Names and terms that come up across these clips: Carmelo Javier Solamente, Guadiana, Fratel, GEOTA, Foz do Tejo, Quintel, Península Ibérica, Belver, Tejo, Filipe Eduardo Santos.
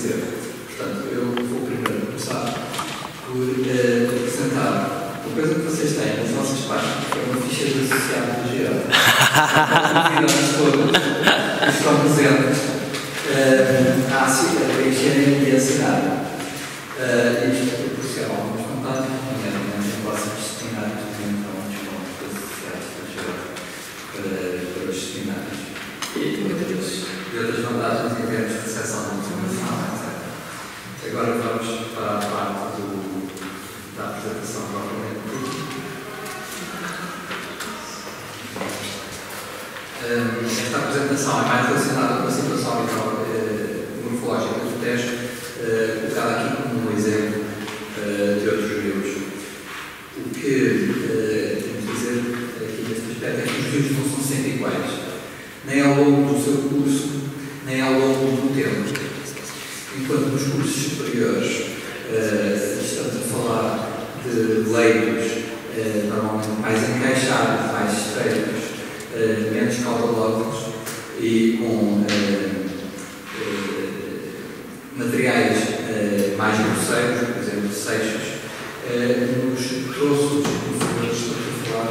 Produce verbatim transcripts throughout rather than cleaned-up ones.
dizer. Portanto, eu vou primeiro começar por uh, apresentar o coisa que vocês têm nas vossas páginas, que é uma ficha de associado do GEOTA. Todos estão presentes uh, a Ásia, a higiene e a cidade. Uh, e isto proporciona alguns contatos, nomeadamente as classes disciplinares, então as classes associadas do GEOTA para os disciplinares. E muitas e outras vantagens em termos de recepção da informação, etcétera. Agora vamos para a parte do, da apresentação propriamente dita. Esta apresentação é mais relacionada com a situação morfológica do Tejo, colocada aqui como um exemplo de outros rios. O que temos de dizer aqui neste aspecto é que os rios não são sempre iguais, nem ao longo do seu curso, nem ao longo do tempo. Enquanto nos cursos superiores uh, estamos a falar de leigos uh, normalmente mais encaixados, mais estreitos, uh, menos cautelosos e com uh, uh, materiais uh, mais grosseiros, por exemplo, seixos. Uh, nos trossos, nos estamos a falar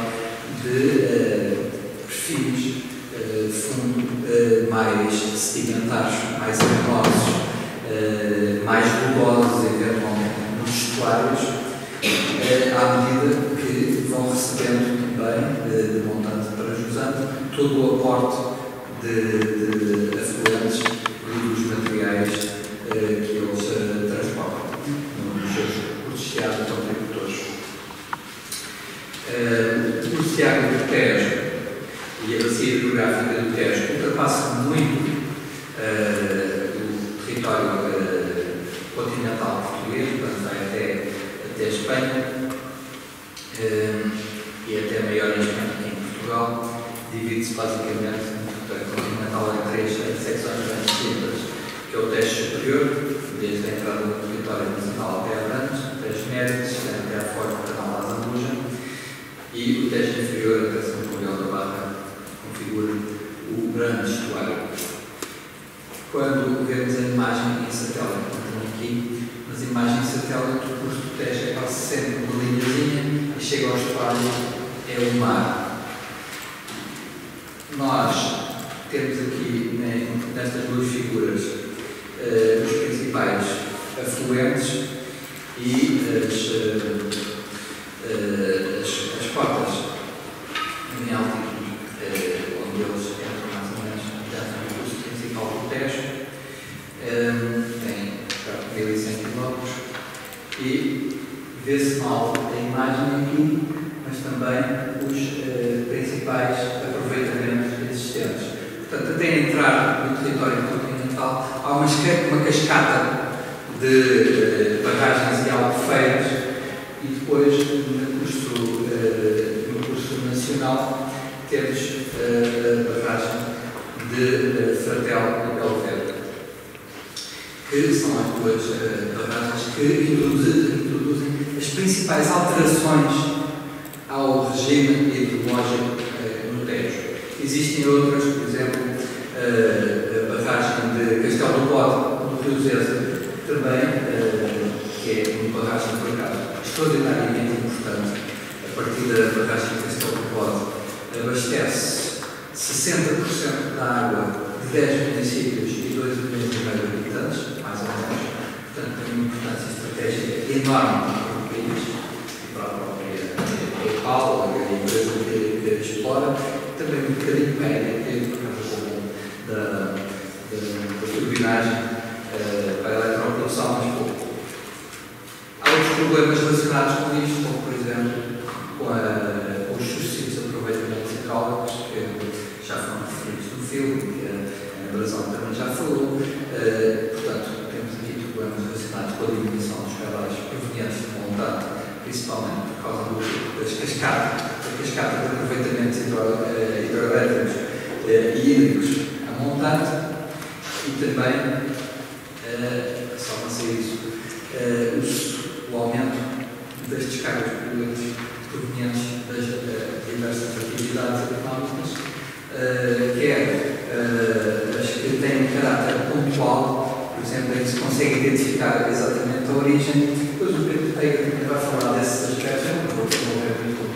de uh, perfis de fundo uh, mais sedimentares, mais arenosos, uh, mais rugosos, eventualmente nos estuários, uh, à medida que vão recebendo também, uh, de montante para jusante, todo o aporte de, de afluentes e dos materiais uh, que eles uh, transportam nos seus oceanos contributores. Uh, o oceano do Tejo e a bacia hidrográfica do Tejo ultrapassa muito uh, o território uh, continental português, portanto vai até, até a Espanha uh, e até maior em Espanha que em Portugal. Divide-se basicamente no território continental em três secções bem distintas, que é o Tejo superior, desde a entrada do território nacional até a Abrantes, o Tejo médio, até a Foz do Canal da Zambuja, e o Tejo inferior até São Gabriel da Barra, configura o grande estuário. Quando vemos a imagem em satélite, não tem aqui, mas a imagem em satélite, o curso do Tejo é quase sempre uma linhazinha e chega ao estuário, é o mar. Nós temos aqui, né, nestas duas figuras, uh, os principais afluentes e as, uh, uh, as, as cotas em alta, onde eles entram mais ou menos no curso principal do Tejo, um, tem mil e cem quilómetros, e vê-se mal a imagem aqui, mas também os uh, principais aproveitamentos existentes. Portanto, até entrar no território continental, há uma, uma cascata de uh, barragens e albufeiras, e depois, no curso, uh, no curso nacional, temos uh, a barragem de uh, Fratel e Belver, que são as duas uh, barragens que introduzem, introduzem as principais alterações ao regime hidrológico uh, no Tejo. Existem outras, por exemplo, uh, a barragem de Castelo do Bode, do Rio Zesa, também, uh, que é uma barragem por acaso extraordinariamente importante. A partir da barragem de Castelo do Bode, abastece sessenta por cento da água de dez municípios e dois milhões e meio de habitantes, mais ou menos. Portanto, tem uma importância estratégica enorme para o país e para a própria local, a empresa que a explora, também um bocadinho média, por causa da, da turbinagem uh, para a eletroprodução, mas pouco. Há outros problemas relacionados com isto, como por exemplo com a que já foram referidos no filme, que a Brasão também já falou. Uh, portanto, temos aqui problemas relacionados com a diminuição dos cadáveres provenientes do montante, principalmente por causa do, das cascatas, da cascata de aproveitamentos hidroelétricos uh, e hídricos a montante, e também, uh, só para ser isso, uh, o, o aumento das descargas poluentes provenientes das uh, diversas atividades económicas, uh, quer uh, as que têm um caráter pontual, por sempre se consegue identificar exatamente a origem. Depois o Pedro também vai falar desses aspectos, eu não vou desenvolver muito.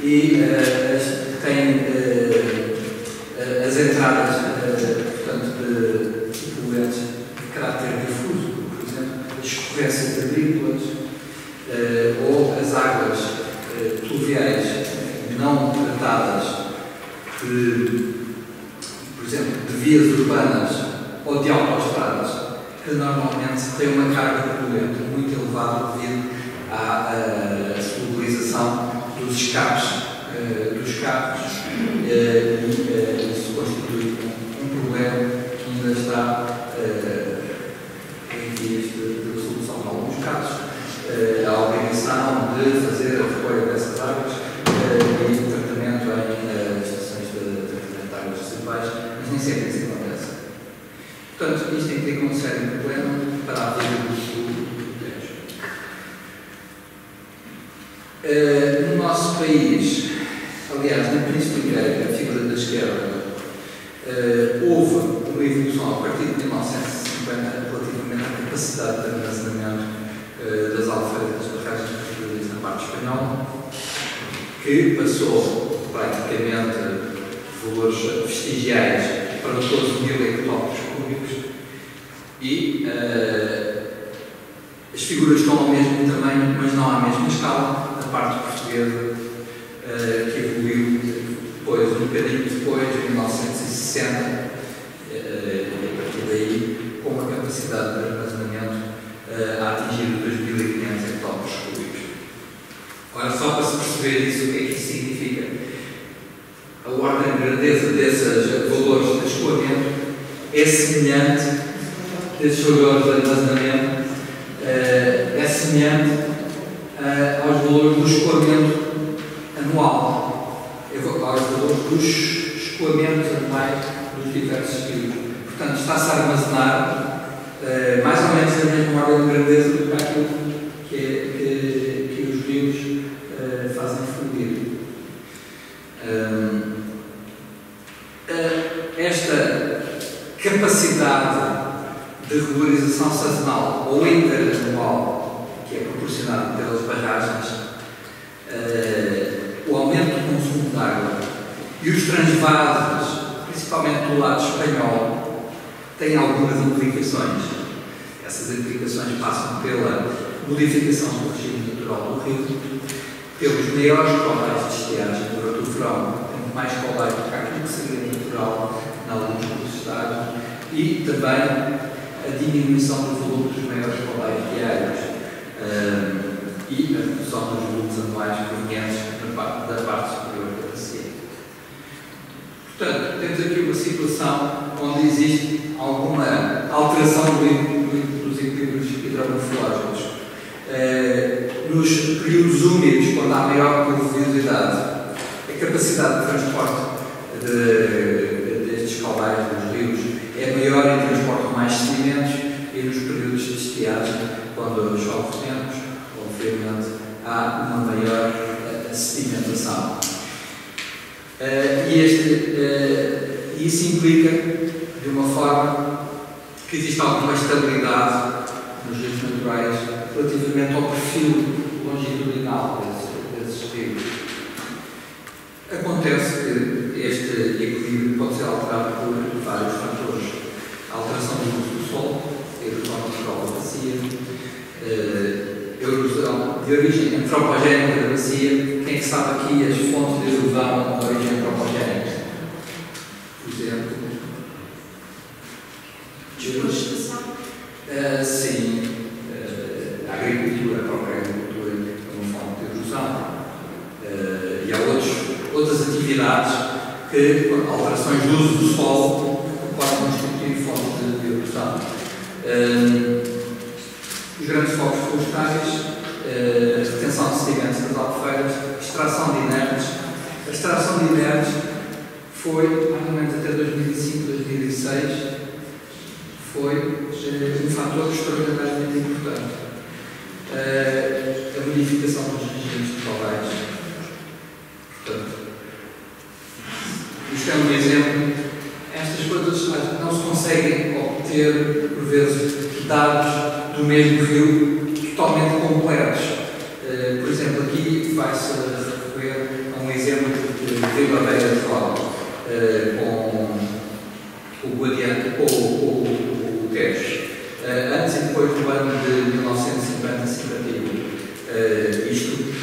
E uh, tem uh, as entradas, uh, portanto, de, de poluentes de caráter difuso, por exemplo, a escorrência de agrícolas uh, ou as águas uh, pluviais não tratadas de, por exemplo, de vias urbanas ou de autoestradas, que normalmente têm uma carga de poluente muito elevada devido à solubilização dos escapes uh, dos carros, uh, e uh, isso constitui um problema que ainda está uh, em vias de, de solução em alguns casos. Uh, a obrigação de fazer a recolha dessas águas uh, e o tratamento em uh, estações de, de, de águas residuais, mas nem sempre isso acontece. Portanto, isto tem que ter como sério problema para a vida do Tejo. Uh, no nosso país, aliás, na Península Ibérica, a figura da esquerda, uh, houve uma evolução a partir de mil novecentos e cinquenta relativamente à capacidade de armazenamento uh, das alfaias das barragens construídas na parte espanhola, que passou praticamente valores vestigiais para doze mil hectómetros cúbicos e uh, as figuras estão ao mesmo tamanho, mas não à mesma escala, na parte portuguesa, uh, que evoluiu depois, um bocadinho depois, em mil novecentos e sessenta, uh, e a partir daí, com uma capacidade de armazenamento uh, a atingir dois mil e quinhentos hectómetros cúbicos. Ora, só para se perceber isso, o que é que isso significa? A ordem de grandeza desses valores de escoamento é semelhante, desses valores de armazenamento, é semelhante aos valores do escoamento anual, aos valores dos escoamentos anuais dos diversos tipos. Portanto, está-se a armazenar mais ou menos a mesma ordem de grandeza do que aquilo que, que, que os rios fazem fundir. Esta capacidade de regularização sazonal ou interanual que é proporcionada pelas barragens, o aumento do consumo de água e os transvasos, principalmente do lado espanhol, têm algumas implicações. Essas implicações passam pela modificação do regime natural do rio, pelos maiores colais de estiagem durante o verão, tendo mais colais do que aquilo que seria natural em alguns dos estados, e também a diminuição do volume dos maiores colais diários uh, e a redução dos volumes anuais provenientes da parte, da parte superior da bacia. Portanto, temos aqui uma situação onde existe alguma alteração do, dos equilíbrios hidrometeorológicos. Uh, nos períodos úmidos, quando há maior pluviosidade, a capacidade de transporte de, destes colais dos rios é maior e transporta mais sedimentos, e nos períodos de estiagem, quando chove menos, obviamente há uma maior uh, sedimentação. Uh, e este, uh, isso implica, de uma forma, que existe alguma estabilidade nos rios naturais relativamente ao perfil longitudinal desses, desses rios. Acontece que este equilíbrio pode ser alterado por vários fatores. A alteração do uso do solo, erosão natural da bacia, uh, erosão de origem antropogénica da bacia. Quem sabe aqui as fontes de erosão de origem antropogénica? Por exemplo, desflorestação? Uh, sim. A agricultura, a própria agricultura, é uma forma de erosão. Uh, e há outros, outras atividades que, alterações do uso do solo, podem constituir formas de, de erosão. Uh, os grandes focos florestais, uh, retenção de sedimentos nas albufeiras, extração de inertes. A extração de inertes foi, mais ou menos até dois mil e cinco, dois mil e seis, foi um fator extraordinariamente importante. Uh, a modificação dos regimes de colais. Portanto, isto é um exemplo. Estas coisas não se conseguem obter, por vezes, dados do mesmo rio totalmente completos. Uh, por exemplo, aqui vai-se recorrer a um exemplo de Ribadeira de Val, uh, com o Guadiana, com o Tejo, uh, antes e depois do ano de mil novecentos e cinquenta a cinquenta e um. Uh, isto,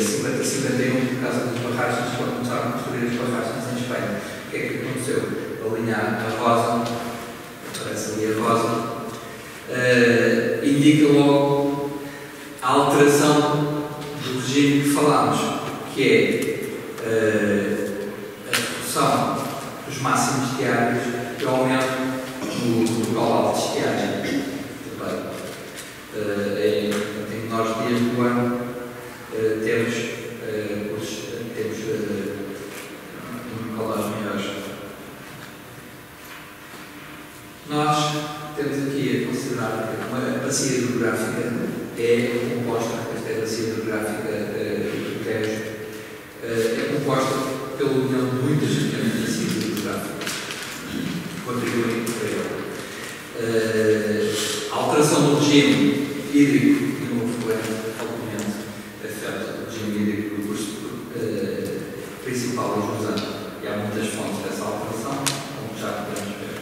cinquenta a cinquenta e um, por causa das barragens, quando começaram a construir as barragens em Espanha. O que é que aconteceu? A linha a rosa, parece ali a rosa, uh, indica logo a alteração do regime que falámos, que é uh, a redução dos máximos diários e o aumento do total alto de estiagem. Uh, em, em menores dias do ano, Uh, temos, uh, os, uh, temos uh, um calor melhor. Nós temos aqui a considerar que uma bacia hidrográfica é composta, esta é a bacia hidrográfica uh, do Tejo, uh, é composta pela união de muitas pequenas bacias hidrográficas que contribuem para ela. Uh, a alteração do regime hídrico e no fluente do curso uh, principal em José, e há muitas fontes dessa alteração, como já podemos ver.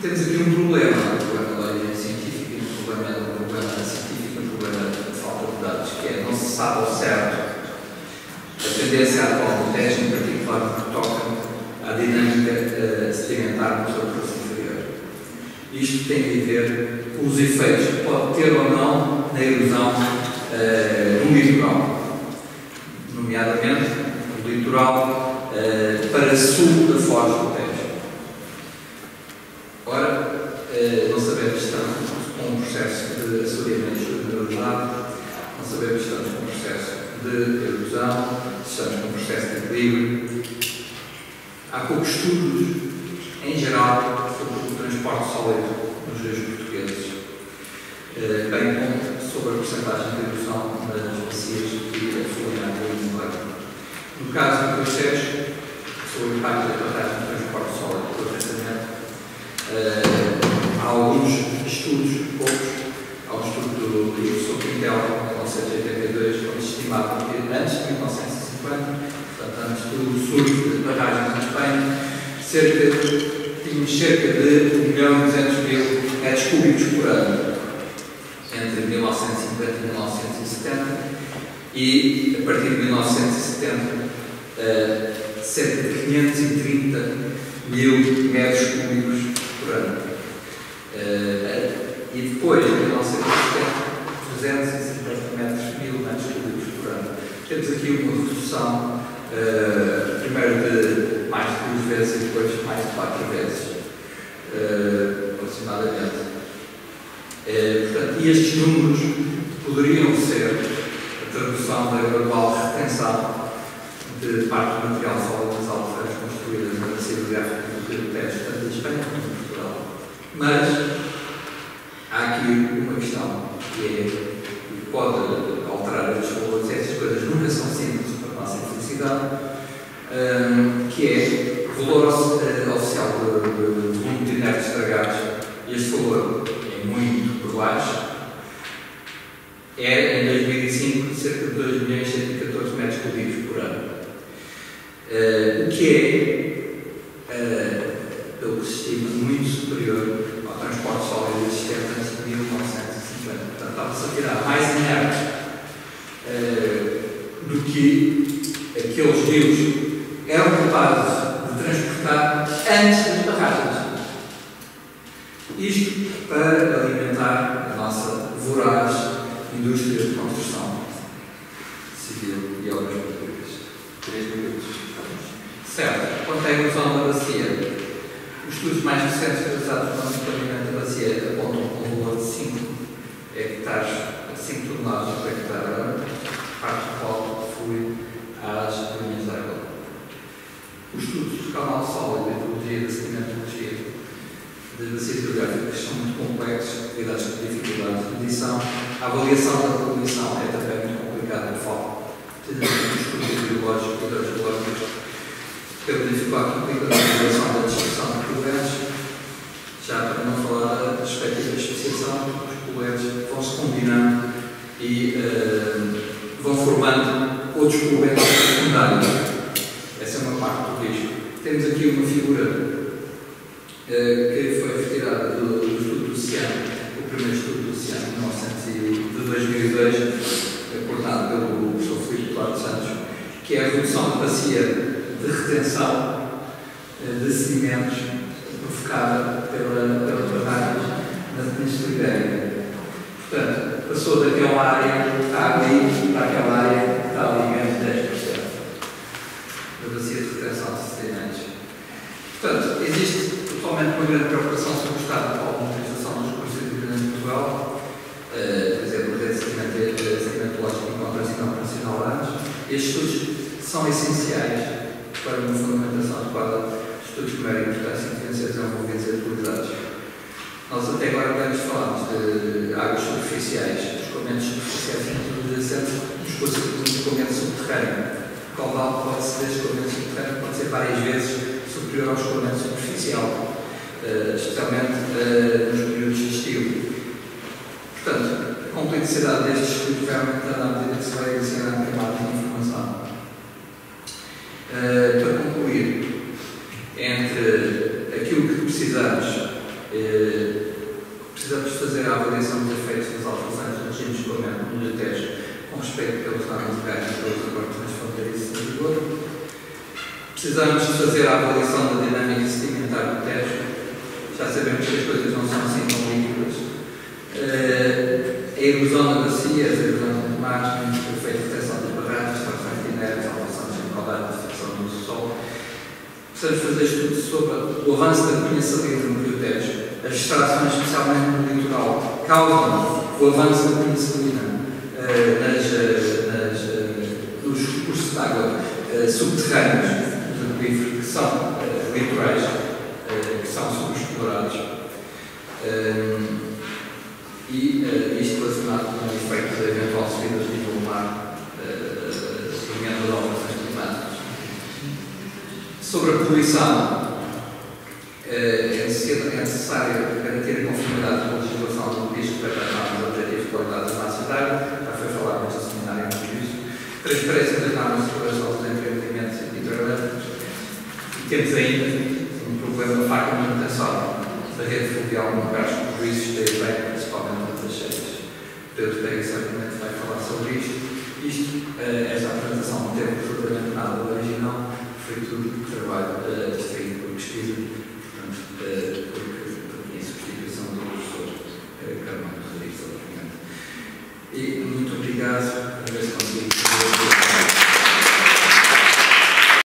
Temos aqui um problema, um problema da lei científica, um problema, um problema científico, um problema de falta de dados, que é não se sabe ao certo a tendência atual do Tejo, em particular no que toca à dinâmica uh, sedimentar no seu curso inferior. Isto tem a ver com os efeitos que pode ter ou não na erosão uh, do litoral, nomeadamente o litoral uh, para sul da Foz do Tejo. Ora, uh, não sabemos se estamos com um processo de assoreamento generalizado, não sabemos se estamos com um processo de erosão, se estamos com um processo de equilíbrio. Há poucos estudos, em geral, sobre o transporte sólido nos rios portugueses, uh, bem como sobre a porcentagem de erosão das bacias e a fluminata. No caso do Tejo, sobre o impacto da barragem do transporte sólido e do tratamento, uh, há alguns estudos, poucos, há um estudo do professor Quintel, em mil novecentos e oitenta e dois, onde se estimava que antes de mil novecentos e cinquenta, portanto, antes do surto de barragens na Espanha, cerca tínhamos cerca de um milhão e duzentos mil metros cúbicos por ano, entre mil novecentos e cinquenta e mil novecentos e setenta, e a partir de mil novecentos e setenta, Uh, cerca de quinhentos e trinta mil metros cúbicos por ano. Uh, e depois, em mil novecentos e setenta, duzentos e cinquenta mil metros cúbicos por ano. Temos aqui uma redução, uh, primeiro de mais de duas vezes e depois mais de quatro vezes, uh, aproximadamente. Uh, portanto, e estes números poderiam ser a tradução da gradual retenção de parte do material sólido das alturas construídas na bacia hidrográfica do Rio Tejo, tanto de Espanha como de Portugal. Mas há aqui uma questão que é, pode alterar estes valores, essas coisas nunca são simples para a nossa infelicidade, um, que é o valor uh, oficial do volume de inertes estragados. Este valor é muito por baixo. É, em dois mil e cinco, cerca de dois milhões cento e catorze metros cúbicos por ano. Uh, o que é, uh, pelo que se estima, muito superior ao transporte sólido existente antes de mil novecentos e cinquenta. Portanto, estava-se a tirar mais inertes uh, do que aqueles rios eram capazes de transportar antes das barragens. Isto para alimentar a nossa voraz indústria de construção civil e obras públicas. três minutos. Certo, quanto à erosão da bacia, os estudos mais recentes realizados no monitoramento da bacia apontam um valor de cinco hectares, cinco toneladas por hectare ano, parte do qual flui às linhas de água. Os estudos do canal sólido, da ecologia, da sedimentologia, das bacias hidrográficas são muito complexos devido às dificuldades de medição. A avaliação da poluição é também muito complicada, por falta de estudos biológicos e hidrogeológicos. Pelo dificuldade que implica a avaliação da destruição de problemas, já para não falar das perspectiva de especialização, os colegas vão-se combinando e uh, vão formando outros colegas secundários. Essa é uma parte do risco. Temos aqui uma figura uh, que foi retirada do, do estudo do oceano, o primeiro estudo do oceano de dois mil e dois, aportado pelo professor Filipe Eduardo Santos, que é a redução da bacia de retenção uh, de sedimentos provocada pela, pela barragem na Península Ibérica. Portanto, passou daquela área que está ali para aquela área que está ali menos dez por cento da bacia de retenção de sedimentos. Portanto, existe totalmente uma grande preocupação sobre o estado da utilização dos recursos hídricos em Portugal, uh, por exemplo, a rede sedimentológica encontra-se não operacional antes. Estes estudos são essenciais para uma fundamentação adequada. Estudos de maior importância financeiros envolvidos e atualizados. Nós até agora podemos falar de águas superficiais, dos escoamentos superficiais naturalizados, dos escoamentos subterrâneos. O caudal pode ser escoamento subterrâneo, pode ser várias vezes superior ao escoamento superficial, especialmente nos períodos de estio. Portanto, a complexidade destes estudos vai aumentando à medida que se vai adicionando a camada de informação. Para concluir, entre aquilo que precisamos, eh, precisamos fazer a avaliação dos efeitos das alterações do regime de escoamento no Tejo com respeito pelos danos de gás e pelos acordos transfronteiriços de vigor. Precisamos fazer a avaliação da dinâmica sedimentar do Tejo. Já sabemos que as coisas não são assim tão líquidas. Eh, a erosão da bacia, a erosão de margens, o efeito de proteção das barragens, as alterações inertes, as alterações de caudais, a destruição do solo. Precisamos fazer estudos sobre o avanço da cunha salina no Rio Tejo. As extrações, especialmente no litoral, causam o avanço da cunha salina uh, nas, nas, uh, nos recursos de água uh, subterrâneos do aquífero, que são uh, litorais, uh, que são subexplorados. Uh, e uh, isto relacionado com o efeito da eventual subida do nível do mar, semelhante às alterações climáticas. Sobre a poluição, é necessário garantir a conformidade com a legislação do risco para tratarmos os objetivos de qualidade da massa de água, já foi falado nesta seminário no juízo, transparência das normas de separação dos empreendimentos e hidrelétricos. E temos ainda um problema para a manutenção da rede fluvial no lugar dos juízos da Ibérica, principalmente das cheias. O Pedro Pega certamente vai falar sobre isto. Isto, esta apresentação, não teve absolutamente nada original. Foi tudo que trabalho uh, distraído por pesquisa, portanto, uh, porque, em substituição do professor uh, Carmelo Javier Solamente. E muito obrigado, a ver se consigo.